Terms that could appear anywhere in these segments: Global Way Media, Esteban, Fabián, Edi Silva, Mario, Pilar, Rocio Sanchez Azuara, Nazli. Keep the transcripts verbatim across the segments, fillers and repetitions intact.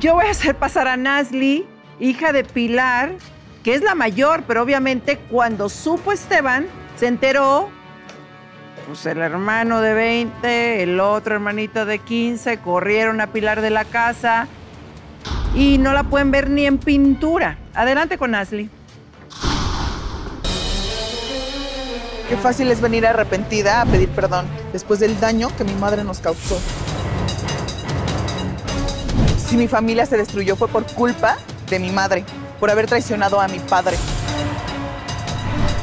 yo voy a hacer pasar a Nazli, hija de Pilar, que es la mayor, pero obviamente cuando supo Esteban, se enteró, pues el hermano de veinte, el otro hermanito de quince, corrieron a Pilar de la casa y no la pueden ver ni en pintura. Adelante con Nazli. Qué fácil es venir arrepentida a pedir perdón después del daño que mi madre nos causó. Si mi familia se destruyó fue por culpa de mi madre, por haber traicionado a mi padre.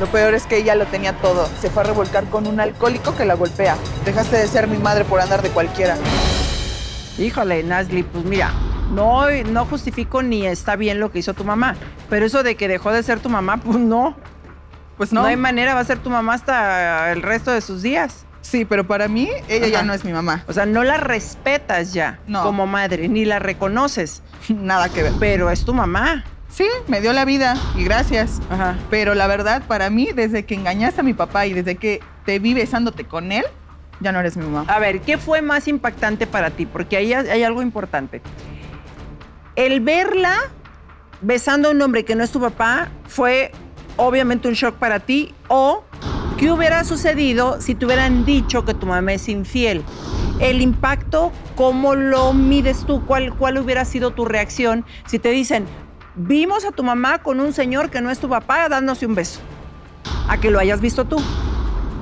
Lo peor es que ella lo tenía todo. Se fue a revolcar con un alcohólico que la golpea. Dejaste de ser mi madre por andar de cualquiera. Híjole, Nazli, pues mira, no, no justifico ni está bien lo que hizo tu mamá, pero eso de que dejó de ser tu mamá, pues no. Pues no. No hay manera, va a ser tu mamá hasta el resto de sus días. Sí, pero para mí, ella Ajá. ya no es mi mamá. O sea, no la respetas ya no. como madre, ni la reconoces. Nada que ver. Pero es tu mamá. Sí, me dio la vida y gracias. Ajá. Pero la verdad, para mí, desde que engañaste a mi papá y desde que te vi besándote con él, ya no eres mi mamá. A ver, ¿qué fue más impactante para ti? Porque ahí hay algo importante. El verla besando a un hombre que no es tu papá fue... obviamente un shock para ti, o ¿qué hubiera sucedido si te hubieran dicho que tu mamá es infiel? El impacto, ¿cómo lo mides tú? ¿Cuál, cuál hubiera sido tu reacción si te dicen, vimos a tu mamá con un señor que no es tu papá dándose un beso? ¿A que lo hayas visto tú?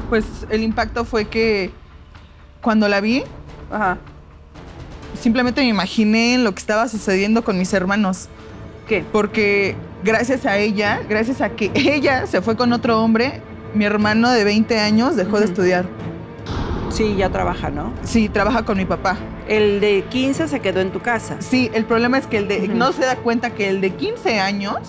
Pues el impacto fue que cuando la vi, ajá, simplemente me imaginé lo que estaba sucediendo con mis hermanos. ¿Qué? Porque... gracias a ella, gracias a que ella se fue con otro hombre, mi hermano de veinte años dejó uh-huh. de estudiar. Sí, ya trabaja, ¿no? Sí, trabaja con mi papá. El de quince se quedó en tu casa. Sí, el problema es que el de uh-huh. no se da cuenta que el de quince años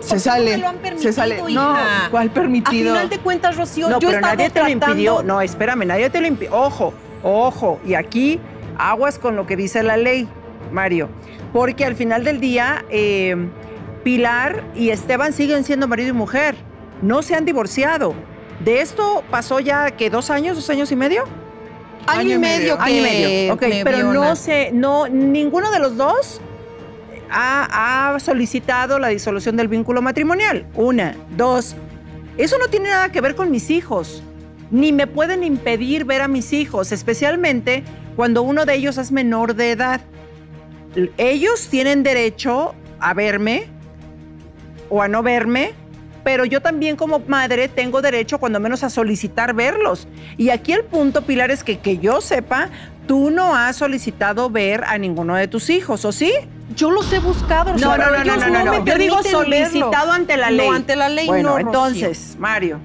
se sale. ¿Cómo te lo han permitido, se sale. Hija? No, ¿cuál permitido? A final de cuentas, Rocío, no, yo pero estaba nadie tratando... te lo impidió. No, espérame, nadie te lo impidió. Ojo, ojo, y aquí aguas con lo que dice la ley, Mario. Porque al final del día, eh, Pilar y Esteban siguen siendo marido y mujer. No se han divorciado. De esto pasó ya, ¿qué? ¿Dos años? ¿Dos años y medio? Año, año y medio. Año y medio, ok. Me pero no se, no, ninguno de los dos ha, ha solicitado la disolución del vínculo matrimonial. Una, dos. Eso no tiene nada que ver con mis hijos. Ni me pueden impedir ver a mis hijos, especialmente cuando uno de ellos es menor de edad. Ellos tienen derecho a verme o a no verme, pero yo también como madre tengo derecho cuando menos a solicitar verlos. Y aquí el punto, Pilar, es que, que yo sepa, tú no has solicitado ver a ninguno de tus hijos, ¿o sí? Yo los he buscado. No, no, no, no, no, no, no, no. Yo digo solicitado verlo. ante la ley. No, ante la ley bueno, no, entonces, Mario.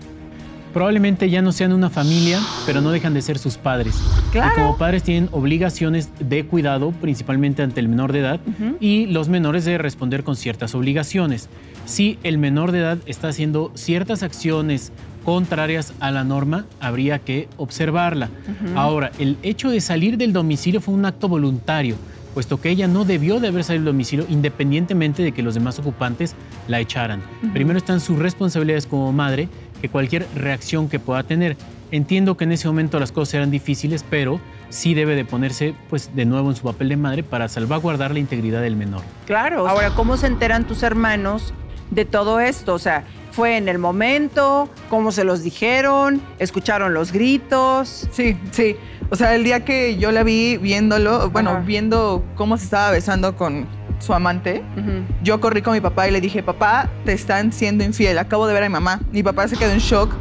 Probablemente ya no sean una familia, pero no dejan de ser sus padres. Claro. Y como padres tienen obligaciones de cuidado, principalmente ante el menor de edad, uh-huh. y los menores deben responder con ciertas obligaciones. Si el menor de edad está haciendo ciertas acciones contrarias a la norma, habría que observarla. Uh-huh. Ahora, el hecho de salir del domicilio fue un acto voluntario, puesto que ella no debió de haber salido del domicilio independientemente de que los demás ocupantes la echaran. Uh-huh. Primero están sus responsabilidades como madre, que cualquier reacción que pueda tener. Entiendo que en ese momento las cosas eran difíciles, pero sí debe de ponerse pues, de nuevo en su papel de madre para salvaguardar la integridad del menor. Claro. Ahora, ¿cómo se enteran tus hermanos de todo esto? O sea, ¿fue en el momento? ¿Cómo se los dijeron? ¿Escucharon los gritos? Sí, sí. O sea, el día que yo la vi viéndolo, bueno, Ajá. viendo cómo se estaba besando con su amante, uh-huh. yo corrí con mi papá y le dije, papá, te están siendo infiel, acabo de ver a mi mamá. Mi papá se quedó en shock,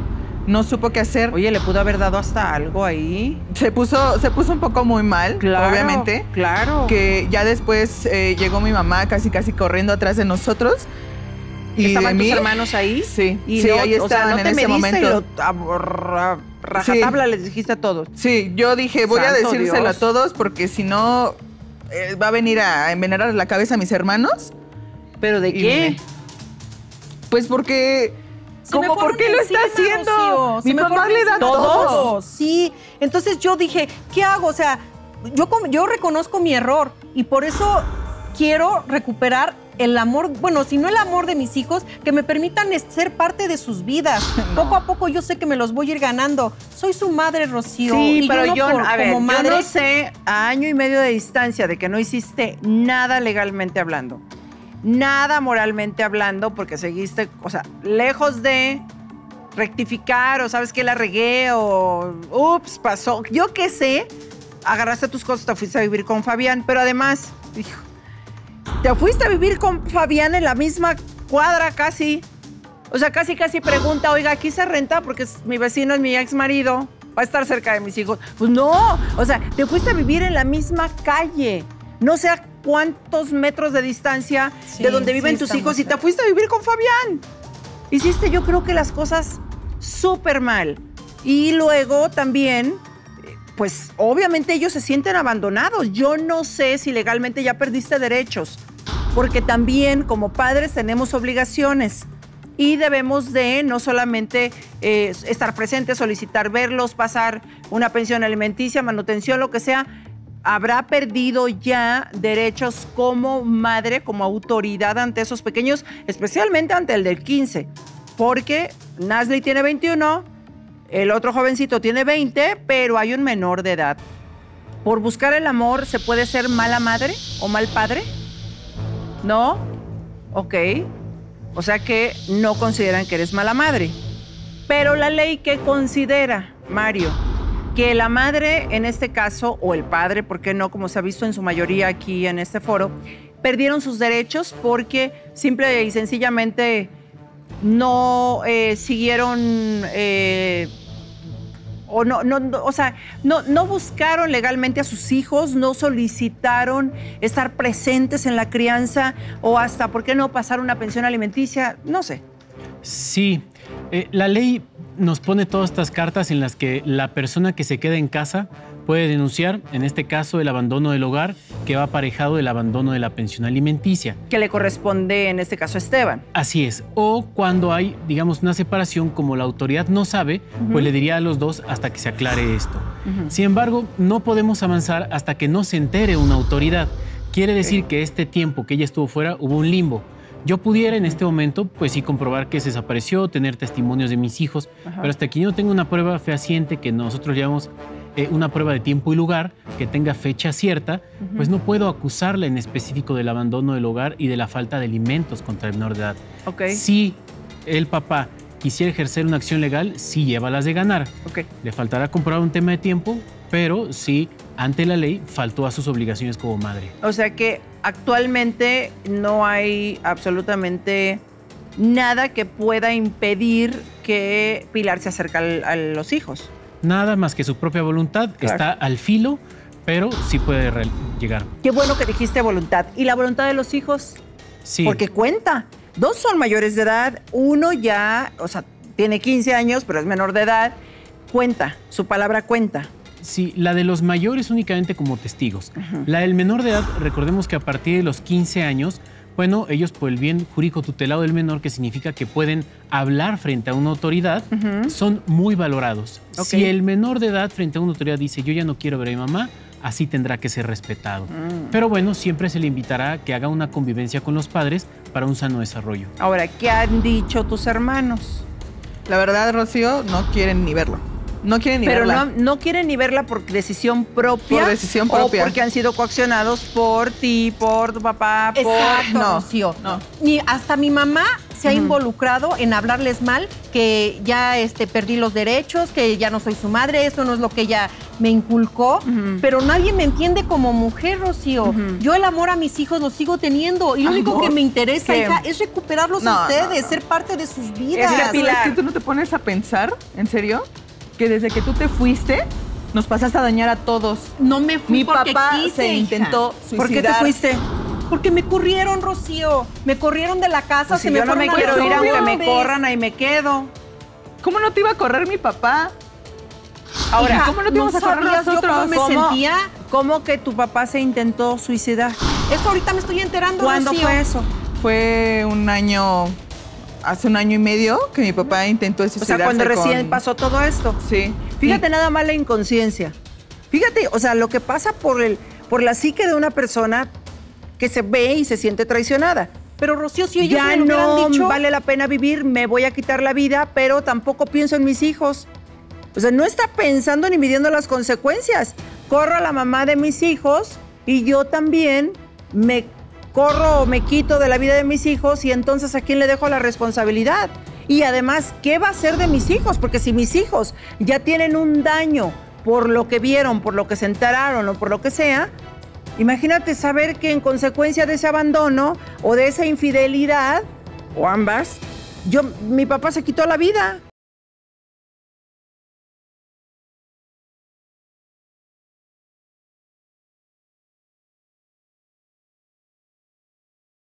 no supo qué hacer. Oye, ¿le pudo haber dado hasta algo ahí? Se puso, se puso un poco muy mal, claro, obviamente. Claro. Que ya después eh, llegó mi mamá casi, casi corriendo atrás de nosotros. Y ¿Estaban tus hermanos ahí? Sí, y sí, no, ahí estaban, o sea, ¿no te en ese momento. Lo, a, a, rajatabla sí. les dijiste a todos. Sí, yo dije, voy Santo a decírselo Dios. a todos porque si no eh, va a venir a envenenar la cabeza a mis hermanos. ¿Pero de y qué? Vine. Pues porque... ¿Cómo? ¿Por qué lo está haciendo? Mi mamá le da todo. Sí, entonces yo dije, ¿qué hago? O sea, yo, yo reconozco mi error y por eso quiero recuperar el amor, bueno, si no el amor de mis hijos, que me permitan ser parte de sus vidas. No. Poco a poco yo sé que me los voy a ir ganando. Soy su madre, Rocío. Sí, y pero yo, no yo, por, a ver, como madre, yo no sé, a año y medio de distancia de que no hiciste nada legalmente hablando, nada moralmente hablando, porque seguiste, o sea, lejos de rectificar o sabes que la regué o ups, pasó. Yo qué sé, agarraste tus cosas, te fuiste a vivir con Fabián, pero además, hijo, te fuiste a vivir con Fabián en la misma cuadra casi. O sea, casi, casi pregunta, oiga, ¿aquí se renta? Porque es, mi vecino es mi ex marido, va a estar cerca de mis hijos. Pues no, o sea, te fuiste a vivir en la misma calle. No sé a cuántos metros de distancia sí, de donde viven sí, tus hijos y te fuiste a vivir con Fabián. Hiciste, yo creo que las cosas súper mal. Y luego también, pues obviamente ellos se sienten abandonados. Yo no sé si legalmente ya perdiste derechos, porque también como padres tenemos obligaciones y debemos de no solamente eh, estar presentes, solicitar verlos, pasar una pensión alimenticia, manutención, lo que sea. Habrá perdido ya derechos como madre, como autoridad ante esos pequeños, especialmente ante el del quince, porque Nazli tiene veintiuno, el otro jovencito tiene veinte, pero hay un menor de edad. ¿Por buscar el amor se puede ser mala madre o mal padre? ¿No? Ok. O sea que no consideran que eres mala madre. Pero la ley, ¿qué considera, Mario? Que la madre, en este caso, o el padre, ¿por qué no? Como se ha visto en su mayoría aquí en este foro, perdieron sus derechos porque simple y sencillamente no eh, siguieron, eh, o, no, no, no, o sea, no, no buscaron legalmente a sus hijos, no solicitaron estar presentes en la crianza o hasta, ¿por qué no? Pasar una pensión alimenticia, no sé. Sí, eh, la ley nos pone todas estas cartas en las que la persona que se queda en casa puede denunciar, en este caso, el abandono del hogar, que va aparejado del abandono de la pensión alimenticia. Que le corresponde, en este caso, a Esteban. Así es. O cuando hay, digamos, una separación, como la autoridad no sabe, uh-huh. pues le diría a los dos hasta que se aclare esto. Uh-huh. Sin embargo, no podemos avanzar hasta que no se entere una autoridad. Quiere decir okay. que este tiempo que ella estuvo fuera hubo un limbo. Yo pudiera en este momento, pues sí, comprobar que se desapareció, tener testimonios de mis hijos, Ajá. pero hasta aquí yo no tengo una prueba fehaciente que nosotros llamamos eh, una prueba de tiempo y lugar, que tenga fecha cierta, uh-huh. pues no puedo acusarla en específico del abandono del hogar y de la falta de alimentos contra el menor de edad. Okay. Si el papá quisiera ejercer una acción legal, sí lleva las de ganar. Okay. Le faltará comprobar un tema de tiempo, pero sí, ante la ley, faltó a sus obligaciones como madre. O sea que actualmente no hay absolutamente nada que pueda impedir que Pilar se acerque al, a los hijos. Nada más que su propia voluntad. Claro. Está al filo, pero sí puede llegar. Qué bueno que dijiste voluntad. ¿Y la voluntad de los hijos? Sí. Porque cuenta. Dos son mayores de edad, uno ya, o sea, tiene quince años, pero es menor de edad. Cuenta, su palabra cuenta. Sí, la de los mayores únicamente como testigos. Uh-huh. La del menor de edad, recordemos que a partir de los quince años, bueno, ellos por el bien jurídico tutelado del menor, que significa que pueden hablar frente a una autoridad, uh-huh. son muy valorados. Okay. Si el menor de edad frente a una autoridad dice, yo ya no quiero ver a mi mamá, así tendrá que ser respetado. Mm. Pero bueno, siempre se le invitará a que haga una convivencia con los padres para un sano desarrollo. Ahora, ¿qué han dicho tus hermanos? La verdad, Rocío, no quieren ni verlo. No quieren ni Pero verla. Pero no, no quieren ni verla por decisión propia. Por decisión propia. O porque han sido coaccionados por ti, por tu papá, Exacto, por... No, Rocío. No. Ni hasta mi mamá se ha uh-huh. involucrado en hablarles mal, que ya este, perdí los derechos, que ya no soy su madre, eso no es lo que ella me inculcó, uh-huh. pero nadie me entiende como mujer, Rocío. Uh-huh. Yo el amor a mis hijos lo sigo teniendo y lo único que me interesa, ¿Qué? hija, es recuperarlos no, a ustedes, no, no. ser parte de sus vidas. Es que, Pilar, ¿es que tú no te pones a pensar? ¿En serio? Que desde que tú te fuiste, nos pasaste a dañar a todos. No me fui Mi porque papá quise, se hija. intentó suicidar. ¿Por qué te fuiste? Porque me corrieron, Rocío. Me corrieron de la casa. Pues se si me yo no me quiero ir aunque me ves. corran, ahí me quedo. ¿Cómo no te iba a correr mi papá? Ahora, hija, ¿cómo no te ibas no a correr nosotros? ¿Cómo me ¿Cómo? sentía? ¿Cómo que tu papá se intentó suicidar? Eso ahorita me estoy enterando, ¿Cuándo Rocío? fue eso? Fue un año... Hace un año y medio que mi papá intentó suicidarse. O sea, cuando recién con... pasó todo esto. Sí. Fíjate sí. nada más la inconsciencia. Fíjate, o sea, lo que pasa por, el, por la psique de una persona que se ve y se siente traicionada. Pero Rocio, si ellos me lo hubieran dicho, vale la pena vivir, me voy a quitar la vida, pero tampoco pienso en mis hijos. O sea, no está pensando ni midiendo las consecuencias. Corro a la mamá de mis hijos y yo también me corro o me quito de la vida de mis hijos, y entonces ¿a quién le dejo la responsabilidad? Y además, ¿qué va a hacer de mis hijos? Porque si mis hijos ya tienen un daño por lo que vieron, por lo que se enteraron o por lo que sea, imagínate saber que en consecuencia de ese abandono o de esa infidelidad, o ambas, yo, mi papá se quitó la vida.